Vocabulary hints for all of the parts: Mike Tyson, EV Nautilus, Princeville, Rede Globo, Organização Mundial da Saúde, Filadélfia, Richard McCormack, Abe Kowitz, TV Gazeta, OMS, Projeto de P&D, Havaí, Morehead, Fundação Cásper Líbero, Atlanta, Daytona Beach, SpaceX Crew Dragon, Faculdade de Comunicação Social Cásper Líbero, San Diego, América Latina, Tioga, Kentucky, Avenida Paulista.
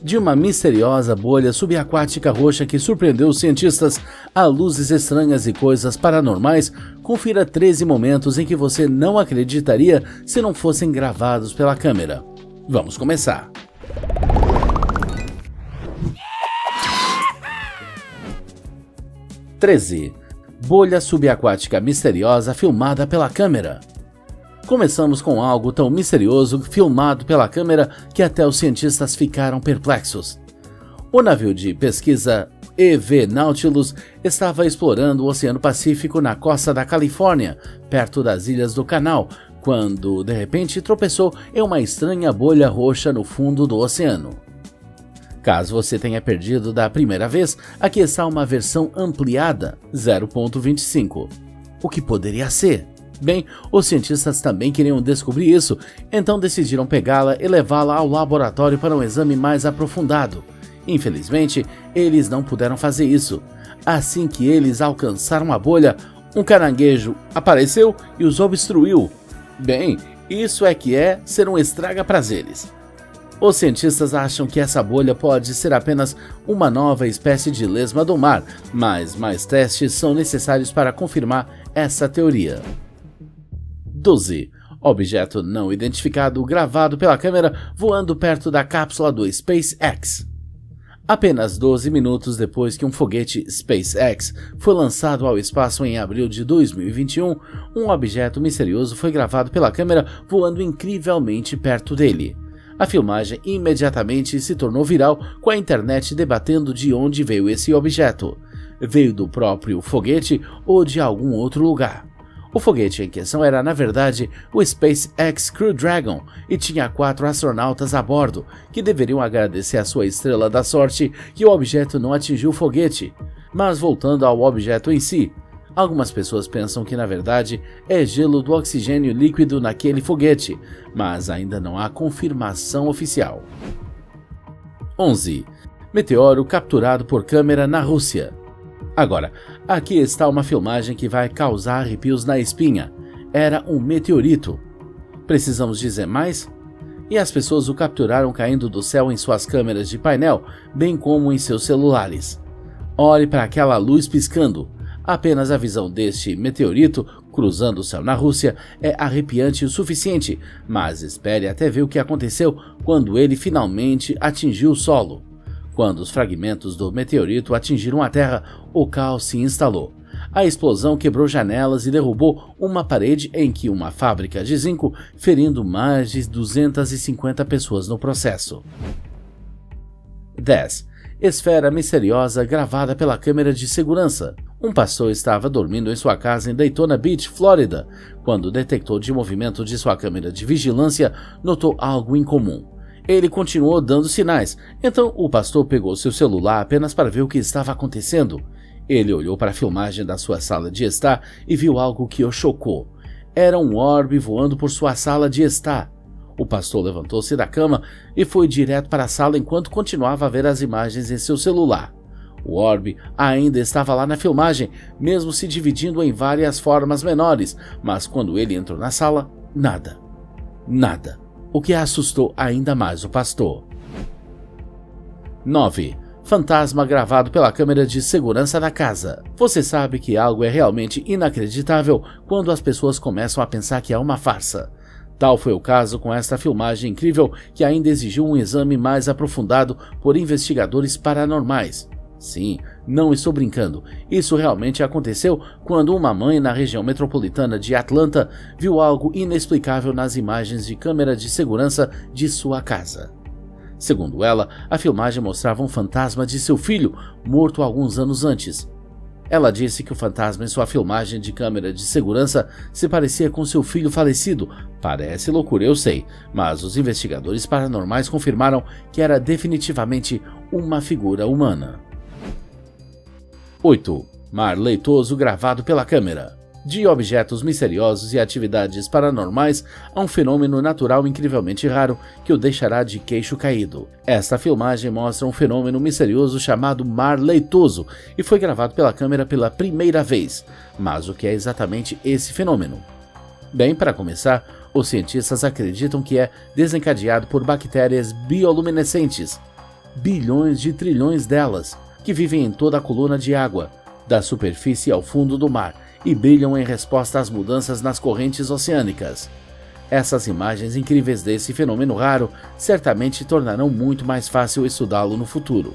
De uma misteriosa bolha subaquática roxa que surpreendeu os cientistas a luzes estranhas e coisas paranormais, confira 13 momentos em que você não acreditaria se não fossem gravados pela câmera. Vamos começar! 13. Bolha subaquática misteriosa filmada pela câmera. Começamos com algo tão misterioso filmado pela câmera que até os cientistas ficaram perplexos. O navio de pesquisa EV Nautilus estava explorando o Oceano Pacífico na costa da Califórnia, perto das Ilhas do Canal, quando de repente tropeçou em uma estranha bolha roxa no fundo do oceano. Caso você tenha perdido da primeira vez, aqui está uma versão ampliada, 0.25. O que poderia ser? Bem, os cientistas também queriam descobrir isso, então decidiram pegá-la e levá-la ao laboratório para um exame mais aprofundado. Infelizmente, eles não puderam fazer isso. Assim que eles alcançaram a bolha, um caranguejo apareceu e os obstruiu. Bem, isso é que é ser um estraga-prazeres. Os cientistas acham que essa bolha pode ser apenas uma nova espécie de lesma do mar, mas mais testes são necessários para confirmar essa teoria. 12. Objeto não identificado gravado pela câmera voando perto da cápsula do SpaceX. Apenas 12 minutos depois que um foguete SpaceX foi lançado ao espaço em abril de 2021, um objeto misterioso foi gravado pela câmera voando incrivelmente perto dele. A filmagem imediatamente se tornou viral, com a internet debatendo de onde veio esse objeto. Veio do próprio foguete ou de algum outro lugar? O foguete em questão era, na verdade, o SpaceX Crew Dragon e tinha 4 astronautas a bordo, que deveriam agradecer à sua estrela da sorte que o objeto não atingiu o foguete. Mas voltando ao objeto em si, algumas pessoas pensam que, na verdade, é gelo do oxigênio líquido naquele foguete, mas ainda não há confirmação oficial. 11. Meteoro capturado por câmera na Rússia. Agora, aqui está uma filmagem que vai causar arrepios na espinha. Era um meteorito. Precisamos dizer mais? E as pessoas o capturaram caindo do céu em suas câmeras de painel, bem como em seus celulares. Olhe para aquela luz piscando. Apenas a visão deste meteorito cruzando o céu na Rússia é arrepiante o suficiente, mas espere até ver o que aconteceu quando ele finalmente atingiu o solo. Quando os fragmentos do meteorito atingiram a Terra, o caos se instalou. A explosão quebrou janelas e derrubou uma parede em que uma fábrica de zinco, ferindo mais de 250 pessoas no processo. 10. Esfera misteriosa gravada pela câmera de segurança. Um pastor estava dormindo em sua casa em Daytona Beach, Flórida, quando o detector de movimento de sua câmera de vigilância notou algo incomum. Ele continuou dando sinais, então o pastor pegou seu celular apenas para ver o que estava acontecendo. Ele olhou para a filmagem da sua sala de estar e viu algo que o chocou. Era um orbe voando por sua sala de estar. O pastor levantou-se da cama e foi direto para a sala enquanto continuava a ver as imagens em seu celular. O orbe ainda estava lá na filmagem, mesmo se dividindo em várias formas menores, mas quando ele entrou na sala, nada. Nada. O que assustou ainda mais o pastor. 9. Fantasma gravado pela câmera de segurança da casa. Você sabe que algo é realmente inacreditável quando as pessoas começam a pensar que é uma farsa. Tal foi o caso com esta filmagem incrível que ainda exigiu um exame mais aprofundado por investigadores paranormais. Sim, não estou brincando, isso realmente aconteceu quando uma mãe na região metropolitana de Atlanta viu algo inexplicável nas imagens de câmera de segurança de sua casa. Segundo ela, a filmagem mostrava um fantasma de seu filho, morto alguns anos antes. Ela disse que o fantasma em sua filmagem de câmera de segurança se parecia com seu filho falecido. Parece loucura, eu sei, mas os investigadores paranormais confirmaram que era definitivamente uma figura humana. 8. Mar leitoso gravado pela câmera. De objetos misteriosos e atividades paranormais a um fenômeno natural incrivelmente raro que o deixará de queixo caído. Esta filmagem mostra um fenômeno misterioso chamado mar leitoso e foi gravado pela câmera pela primeira vez. Mas o que é exatamente esse fenômeno? Bem, para começar, os cientistas acreditam que é desencadeado por bactérias bioluminescentes. bilhões de trilhões delas, que vivem em toda a coluna de água, da superfície ao fundo do mar, e brilham em resposta às mudanças nas correntes oceânicas. Essas imagens incríveis desse fenômeno raro certamente tornarão muito mais fácil estudá-lo no futuro.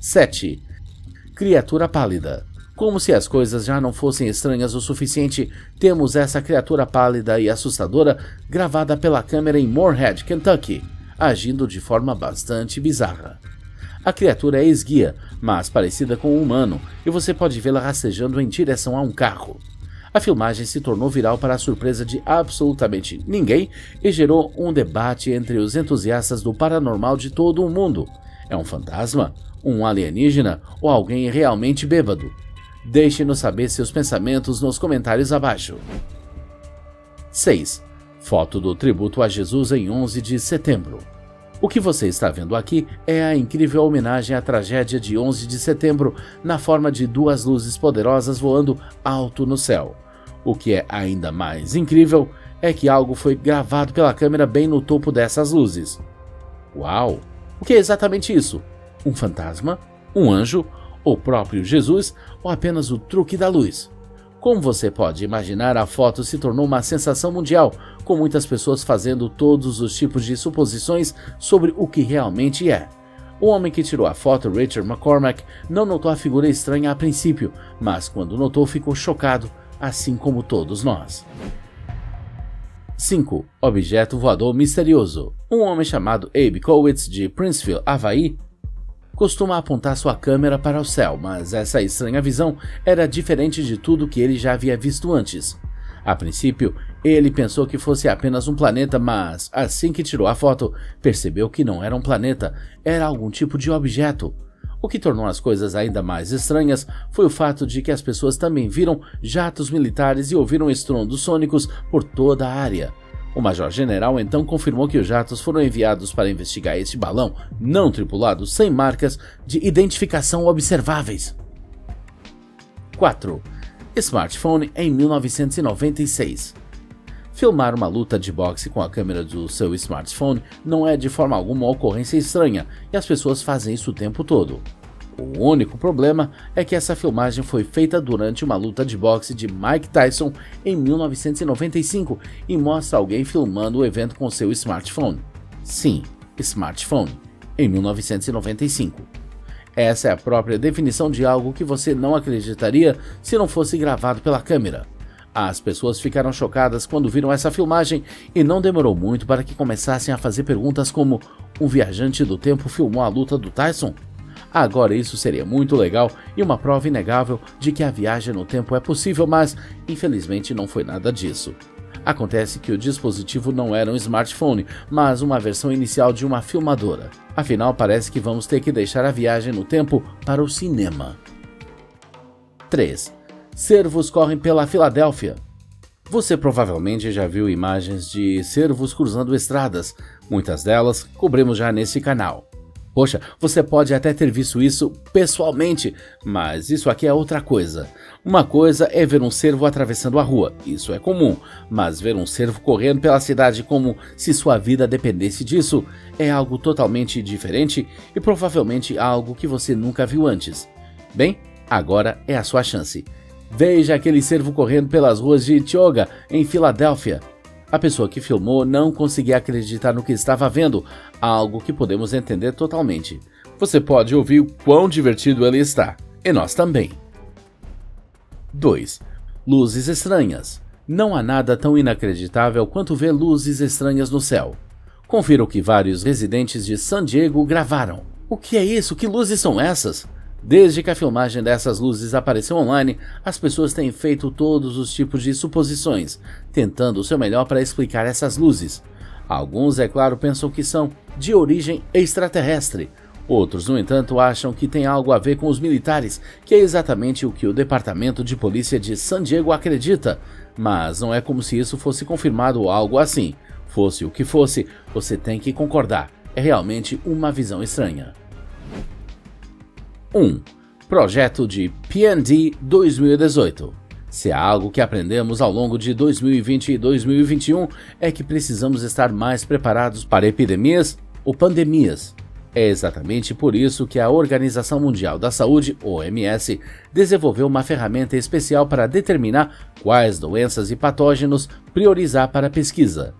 7. Criatura pálida. Como se as coisas já não fossem estranhas o suficiente, temos essa criatura pálida e assustadora gravada pela câmera em Morehead, Kentucky, agindo de forma bastante bizarra. A criatura é esguia, mas parecida com um humano, e você pode vê-la rastejando em direção a um carro. A filmagem se tornou viral para a surpresa de absolutamente ninguém e gerou um debate entre os entusiastas do paranormal de todo o mundo. É um fantasma? Um alienígena? Ou alguém realmente bêbado? Deixe-nos saber seus pensamentos nos comentários abaixo. 6. Foto do tributo a Jesus em 11 de setembro. O que você está vendo aqui é a incrível homenagem à tragédia de 11 de setembro na forma de duas luzes poderosas voando alto no céu. O que é ainda mais incrível é que algo foi gravado pela câmera bem no topo dessas luzes. Uau! O que é exatamente isso? Um fantasma? Um anjo? O próprio Jesus, ou apenas o truque da luz? Como você pode imaginar, a foto se tornou uma sensação mundial, com muitas pessoas fazendo todos os tipos de suposições sobre o que realmente é. O homem que tirou a foto, Richard McCormack, não notou a figura estranha a princípio, mas quando notou ficou chocado, assim como todos nós. 5. Objeto voador misterioso. Um homem chamado Abe Kowitz, de Princeville, Havaí, costuma apontar sua câmera para o céu, mas essa estranha visão era diferente de tudo que ele já havia visto antes. A princípio, ele pensou que fosse apenas um planeta, mas assim que tirou a foto, percebeu que não era um planeta, era algum tipo de objeto. O que tornou as coisas ainda mais estranhas foi o fato de que as pessoas também viram jatos militares e ouviram estrondos sônicos por toda a área. O major-general então confirmou que os jatos foram enviados para investigar este balão não tripulado sem marcas de identificação observáveis. 4. Smartphone em 1996. Filmar uma luta de boxe com a câmera do seu smartphone não é de forma alguma ocorrência estranha, e as pessoas fazem isso o tempo todo. O único problema é que essa filmagem foi feita durante uma luta de boxe de Mike Tyson em 1995 e mostra alguém filmando o evento com seu smartphone. Sim, smartphone, em 1995. Essa é a própria definição de algo que você não acreditaria se não fosse gravado pela câmera. As pessoas ficaram chocadas quando viram essa filmagem e não demorou muito para que começassem a fazer perguntas como: um viajante do tempo filmou a luta do Tyson? Agora, isso seria muito legal e uma prova inegável de que a viagem no tempo é possível, mas infelizmente não foi nada disso. Acontece que o dispositivo não era um smartphone, mas uma versão inicial de uma filmadora. Afinal, parece que vamos ter que deixar a viagem no tempo para o cinema. 3. Cervos correm pela Filadélfia. Você provavelmente já viu imagens de cervos cruzando estradas. Muitas delas cobrimos já nesse canal. Poxa, você pode até ter visto isso pessoalmente, mas isso aqui é outra coisa. Uma coisa é ver um cervo atravessando a rua, isso é comum, mas ver um cervo correndo pela cidade como se sua vida dependesse disso é algo totalmente diferente e provavelmente algo que você nunca viu antes. Bem, agora é a sua chance. Veja aquele cervo correndo pelas ruas de Tioga, em Filadélfia. A pessoa que filmou não conseguia acreditar no que estava vendo, algo que podemos entender totalmente. Você pode ouvir o quão divertido ele está, e nós também. 2. Luzes estranhas. Não há nada tão inacreditável quanto ver luzes estranhas no céu. Confira o que vários residentes de San Diego gravaram. O que é isso? Que luzes são essas? Desde que a filmagem dessas luzes apareceu online, as pessoas têm feito todos os tipos de suposições, tentando o seu melhor para explicar essas luzes. Alguns, é claro, pensam que são de origem extraterrestre. Outros, no entanto, acham que tem algo a ver com os militares, que é exatamente o que o Departamento de Polícia de San Diego acredita. Mas não é como se isso fosse confirmado ou algo assim. Fosse o que fosse, você tem que concordar. É realmente uma visão estranha. 1. Projeto de P&D 2018. Se há algo que aprendemos ao longo de 2020 e 2021 é que precisamos estar mais preparados para epidemias ou pandemias. É exatamente por isso que a Organização Mundial da Saúde, OMS, desenvolveu uma ferramenta especial para determinar quais doenças e patógenos priorizar para a pesquisa.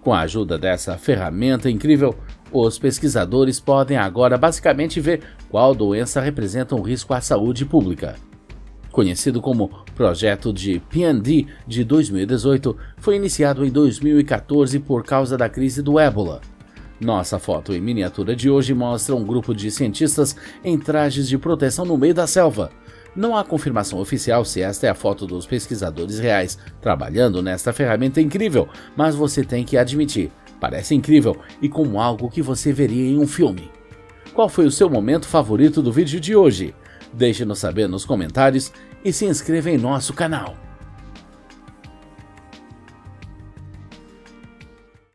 Com a ajuda dessa ferramenta incrível, os pesquisadores podem agora basicamente ver qual doença representa um risco à saúde pública. Conhecido como Projeto de P&D de 2018, foi iniciado em 2014 por causa da crise do ébola. Nossa foto em miniatura de hoje mostra um grupo de cientistas em trajes de proteção no meio da selva. Não há confirmação oficial se esta é a foto dos pesquisadores reais trabalhando nesta ferramenta incrível, mas você tem que admitir, parece incrível e como algo que você veria em um filme. Qual foi o seu momento favorito do vídeo de hoje? Deixe-nos saber nos comentários e se inscreva em nosso canal.